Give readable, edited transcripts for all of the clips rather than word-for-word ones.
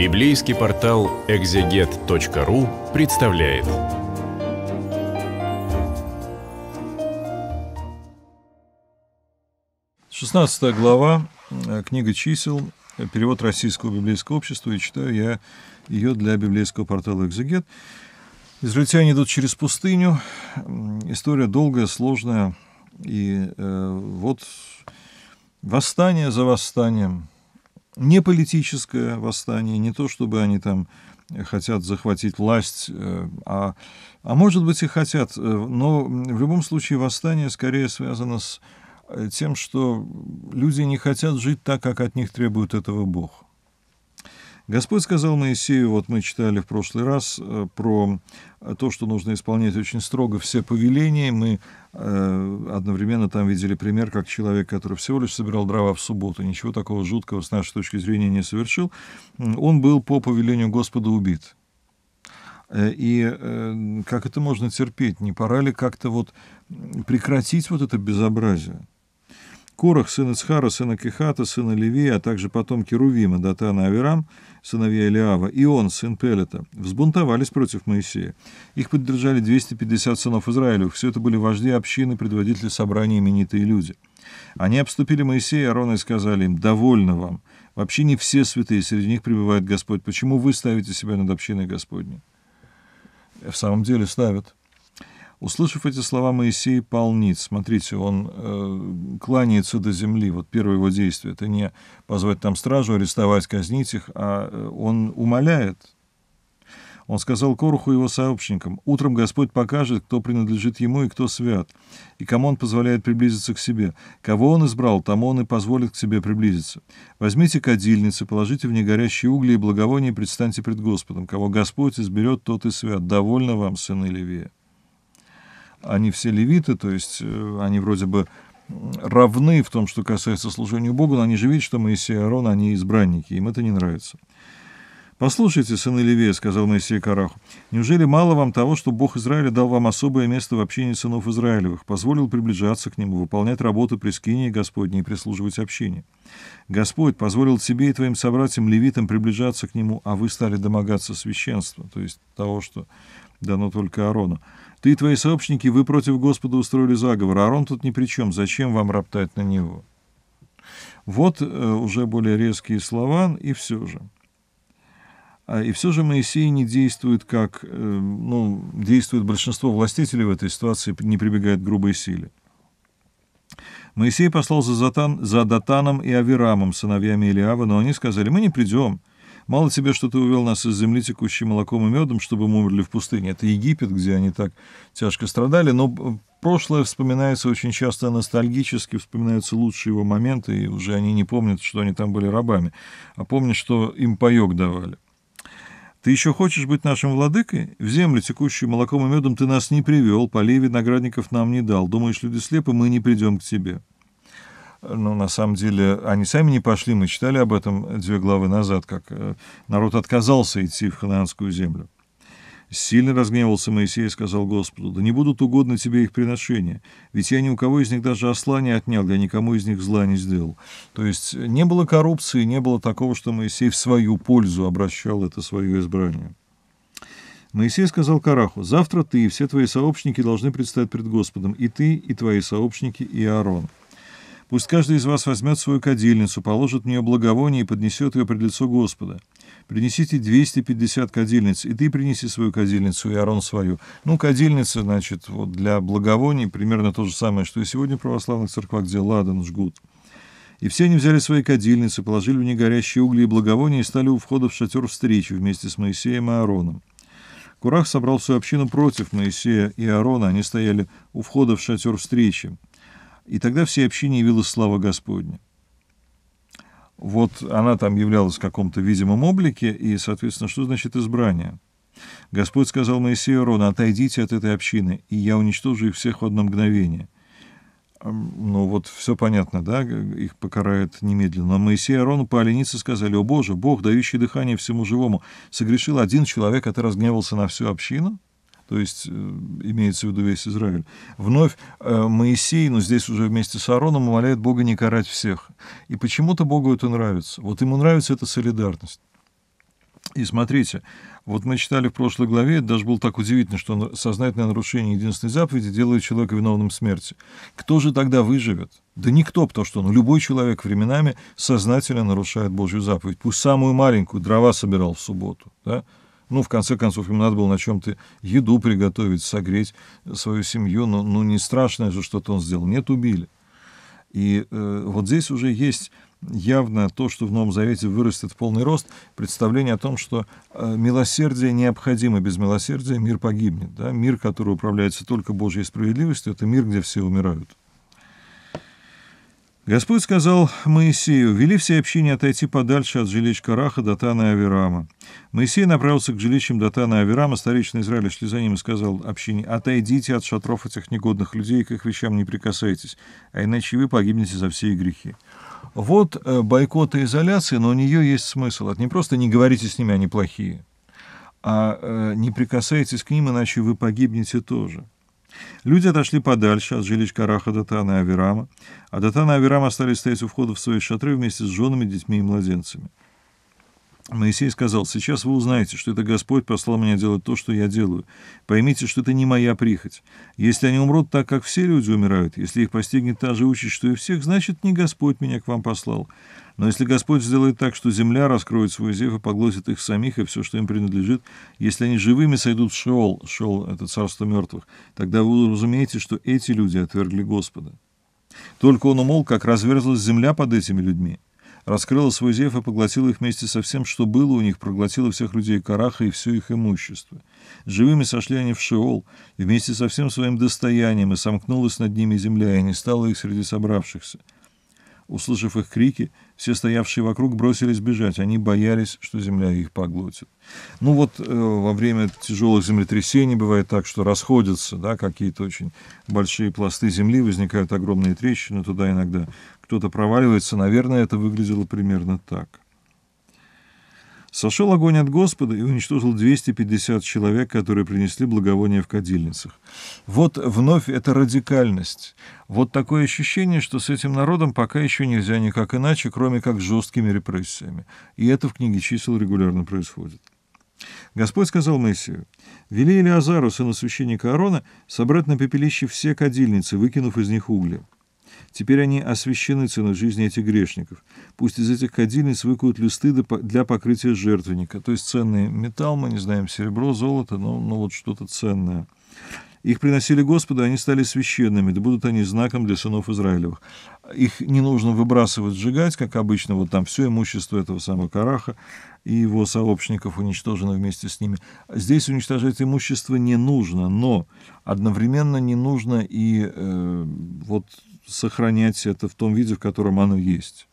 Библейский портал экзегет.ру представляет. Шестнадцатая глава, книга чисел, перевод Российского библейского общества, и читаю я ее для библейского портала «Экзегет». Израильтяне идут через пустыню, история долгая, сложная, и вот восстание за восстанием, не политическое восстание, не то, чтобы они там хотят захватить власть, а может быть и хотят, но в любом случае восстание скорее связано с тем, что люди не хотят жить так, как от них требует этого Бог. Господь сказал Моисею, вот мы читали в прошлый раз про то, что нужно исполнять очень строго все повеления. Мы одновременно там видели пример, как человек, который всего лишь собирал дрова в субботу, ничего такого жуткого с нашей точки зрения не совершил, он был по повелению Господа убит. И как это можно терпеть? Не пора ли как-то вот прекратить вот это безобразие? Корах, сын Ицхара, сына Кихата, сына Левия, а также потомки Рувима, Датана, Авирам, сыновья Елиава, и он, сын Пелета, взбунтовались против Моисея. Их поддержали 250 сынов Израилевых. Все это были вожди общины, предводители собраний, именитые люди. Они обступили Моисея и Аарона и сказали им: «Довольно вам. Вообще не все святые, среди них пребывает Господь. Почему вы ставите себя над общиной Господней?» В самом деле ставят. Услышав эти слова, Моисей пал ниц. Смотрите, он кланяется до земли. Вот первое его действие — это не позвать там стражу, арестовать, казнить их, а он умоляет. Он сказал Коруху и его сообщникам: «Утром Господь покажет, кто принадлежит ему и кто свят, и кому он позволяет приблизиться к себе. Кого он избрал, тому он и позволит к себе приблизиться. Возьмите кадильницы, положите в ней горящие угли и благовония, и предстаньте пред Господом. Кого Господь изберет, тот и свят. Довольно вам, сыны Левия». Они все левиты, то есть они вроде бы равны в том, что касается служения Богу, но они же видят, что Моисей и Аарон, они избранники, им это не нравится. «Послушайте, сыны Левия, — сказал Моисей Караху, — неужели мало вам того, что Бог Израиля дал вам особое место в общине сынов Израилевых, позволил приближаться к нему, выполнять работу при скинии Господней и прислуживать общине? Господь позволил тебе и твоим собратьям левитам приближаться к нему, а вы стали домогаться священства, то есть того, что дано только Аарону. Ты и твои сообщники, вы против Господа устроили заговор, Аарон тут ни при чем, зачем вам роптать на него?» Вот уже более резкие слова, и все же. И все же Моисей не действует, как действует большинство властителей в этой ситуации, не прибегает к грубой силе. Моисей послал за Датаном и Авирамом, сыновьями Елиава, но они сказали: «Мы не придем. Мало тебе, что ты увел нас из земли, текущей молоком и медом, чтобы мы умерли в пустыне». Это Египет, где они так тяжко страдали, но прошлое вспоминается очень часто ностальгически, вспоминаются лучшие его моменты, и уже они не помнят, что они там были рабами, а помнят, что им паёк давали. «Ты еще хочешь быть нашим владыкой? В землю, текущую молоком и медом, ты нас не привел, полей виноградников нам не дал. Думаешь, люди слепы, мы не придем к тебе». Но на самом деле они сами не пошли, мы читали об этом 2 главы назад, как народ отказался идти в Ханаанскую землю. «Сильно разгневался Моисей и сказал Господу: да не будут угодны тебе их приношения, ведь я ни у кого из них даже осла не отнял, я никому из них зла не сделал». То есть не было коррупции, не было такого, что Моисей в свою пользу обращал это свое избрание. Моисей сказал Кораху: «Завтра ты и все твои сообщники должны предстать пред Господом, и ты, и твои сообщники, и Аарон. Пусть каждый из вас возьмет свою кадильницу, положит в нее благовоние и поднесет ее пред лицо Господа. Принесите 250 кадильниц, и ты принеси свою кадильницу, и Аарон свою». Ну, кадильница, значит, вот для благовоний примерно то же самое, что и сегодня в православных церквах, где ладан жгут. «И все они взяли свои кадильницы, положили в них горящие угли и благовония и стали у входа в шатер встречи вместе с Моисеем и Аароном». Корах собрал свою общину против Моисея и Аарона, они стояли у входа в шатер встречи. И тогда всей общине явилась слава Господня. Вот она там являлась в каком-то видимом облике, и, соответственно, что значит избрание? «Господь сказал Моисею и Аарону: отойдите от этой общины, и я уничтожу их всех в одно мгновение». Ну вот все понятно, да, их покарает немедленно. «Но Моисей и Аарон упали ниц и сказали: о Боже, Бог, дающий дыхание всему живому, согрешил один человек, а ты разгневался на всю общину?» То есть имеется в виду весь Израиль. Вновь Моисей, но здесь уже вместе с Аароном, умоляет Бога не карать всех. И почему-то Богу это нравится. Вот ему нравится эта солидарность. И смотрите, вот мы читали в прошлой главе, это даже было так удивительно, что сознательное нарушение единственной заповеди делает человека виновным в смерти. Кто же тогда выживет? Да никто, потому что любой человек временами сознательно нарушает Божью заповедь. Пусть самую маленькую, дрова собирал в субботу, да? Ну, в конце концов, им надо было на чем-то еду приготовить, согреть свою семью, но не страшное же что-то он сделал, нет, убили. И вот здесь уже есть явно то, что в Новом Завете вырастет в полный рост, представление о том, что милосердие необходимо, без милосердия мир погибнет. Да? Мир, который управляется только Божьей справедливостью, это мир, где все умирают. Господь сказал Моисею: «Вели всей общине отойти подальше от жилищ Караха, Датана и Авирама». Моисей направился к жилищам Датана и Авирама, старейшины Израиля шли за ним и сказал общине: «Отойдите от шатров этих негодных людей, к их вещам не прикасайтесь, а иначе вы погибнете за все их грехи». Вот бойкот и изоляция, но у нее есть смысл. Это не просто «не говорите с ними, они плохие», а «не прикасайтесь к ним, иначе вы погибнете тоже». Люди отошли подальше от жилищ Караха, Датана и Авирама, а Датан и Авирам остались стоять у входа в свои шатры вместе с женами, детьми и младенцами. Моисей сказал: «Сейчас вы узнаете, что это Господь послал меня делать то, что я делаю. Поймите, что это не моя прихоть. Если они умрут так, как все люди умирают, если их постигнет та же участь, что и всех, значит, не Господь меня к вам послал. Но если Господь сделает так, что земля раскроет свой зев и поглотит их самих и все, что им принадлежит, если они живыми сойдут в Шеол, Шеол — это царство мертвых, тогда вы уразумеете, что эти люди отвергли Господа. Только он умолк, как разверзлась земля под этими людьми, раскрыла свой зев и поглотила их вместе со всем, что было у них, проглотила всех людей Караха и все их имущество. Живыми сошли они в Шеол, и вместе со всем своим достоянием, и сомкнулась над ними земля, и не стало их среди собравшихся. Услышав их крики, все стоявшие вокруг бросились бежать. Они боялись, что земля их поглотит». Ну вот во время тяжелых землетрясений бывает так, что расходятся, да, какие-то очень большие пласты земли, возникают огромные трещины, туда иногда кто-то проваливается. Наверное, это выглядело примерно так. «Сошел огонь от Господа и уничтожил 250 человек, которые принесли благовония в кадильницах». Вот вновь эта радикальность. Вот такое ощущение, что с этим народом пока еще нельзя никак иначе, кроме как жесткими репрессиями. И это в книге чисел регулярно происходит. «Господь сказал Моисею: „Вели Елеазару, сына священника Аарона, собрать на пепелище все кадильницы, выкинув из них угли. Теперь они освящены ценой жизни этих грешников. Пусть из этих кадильниц выкуют люсты для покрытия жертвенника». То есть ценный металл, мы не знаем, серебро, золото, но вот что-то ценное. «Их приносили Господу, они стали священными, да будут они знаком для сынов Израилевых». Их не нужно выбрасывать, сжигать, как обычно, вот там все имущество этого самого Караха и его сообщников уничтожено вместе с ними. Здесь уничтожать имущество не нужно, но одновременно не нужно и сохранять это в том виде, в котором оно есть.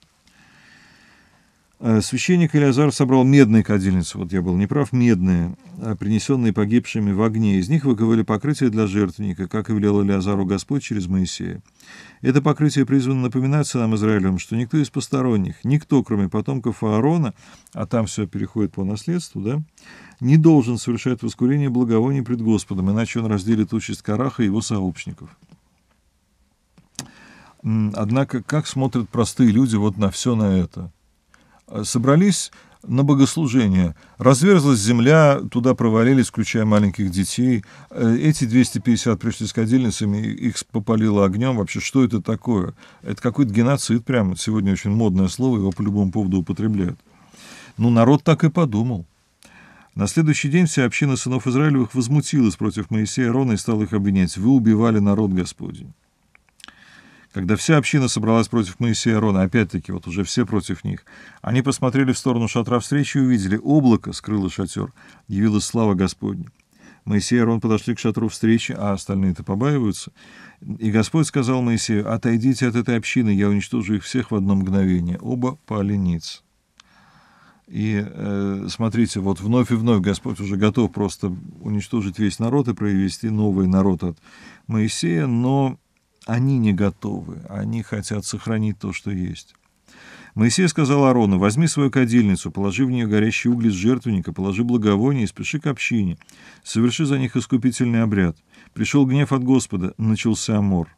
«Священник Елеазар собрал медные кадильницы», вот я был неправ, медные, «принесенные погибшими в огне. Из них выковали покрытие для жертвенника, как и велел Елеазару Господь через Моисея. Это покрытие призвано напоминать сынам Израилевым, что никто из посторонних, никто, кроме потомков Аарона, а там все переходит по наследству, да, не должен совершать воскурение благовоний пред Господом, иначе он разделит участь Караха и его сообщников». Однако, как смотрят простые люди вот на все на это? Собрались на богослужение, разверзлась земля, туда провалились, включая маленьких детей. Эти 250 пришли с кадильницами, их попалило огнем. Вообще, что это такое? Это какой-то геноцид, прямо сегодня очень модное слово, его по любому поводу употребляют. Ну, народ так и подумал. «На следующий день вся община сынов Израилевых возмутилась против Моисея и Аарона и стала их обвинять: „Вы убивали народ Господень“». Когда вся община собралась против Моисея и Аарона, опять-таки, вот уже все против них, они посмотрели в сторону шатра встречи и увидели: облако скрыло шатер, явилась слава Господня. Моисей и Аарон подошли к шатру встречи, а остальные-то побаиваются. И Господь сказал Моисею: „Отойдите от этой общины, я уничтожу их всех в одно мгновение“. Оба поленятся. И смотрите, вот вновь и вновь Господь уже готов просто уничтожить весь народ и произвести новый народ от Моисея, но они не готовы, они хотят сохранить то, что есть. Моисей сказал Аарону: „Возьми свою кадильницу, положи в нее горящие угли с жертвенника, положи благовоние и спеши к общине, соверши за них искупительный обряд. Пришел гнев от Господа, начался мор.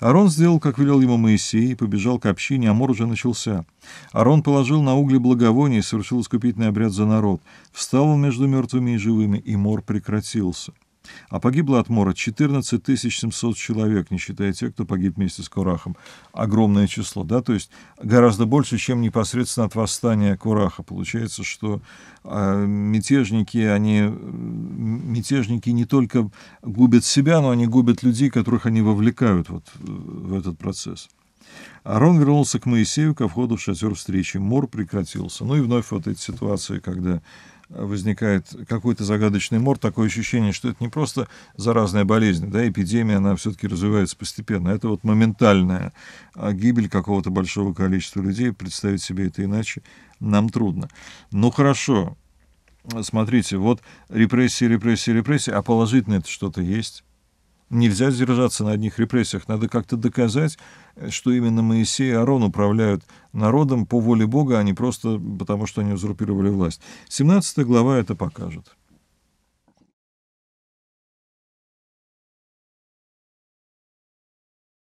Аарон сделал, как велел ему Моисей, и побежал к общине, а мор уже начался. Аарон положил на угли благовоние и совершил искупительный обряд за народ. Встал он между мертвыми и живыми, и мор прекратился. А погибло от мора 14700 человек, не считая тех, кто погиб вместе с Корахом. Огромное число, да, то есть гораздо больше, чем непосредственно от восстания Кораха. Получается, что мятежники не только губят себя, но они губят людей, которых они вовлекают вот в этот процесс. Аарон вернулся к Моисею ко входу в шатер встречи. Мор прекратился. Ну и вновь вот эти ситуации, когда возникает какой-то загадочный мор, такое ощущение, что это не просто заразная болезнь, да, эпидемия, она все-таки развивается постепенно. Это вот моментальная гибель какого-то большого количества людей, представить себе это иначе нам трудно. Ну хорошо, смотрите, вот репрессии, а положительное-то что-то есть. Нельзя сдержаться на одних репрессиях, надо как-то доказать, что именно Моисей и Аарон управляют народом по воле Бога, а не просто потому, что они узурпировали власть. 17 глава это покажет.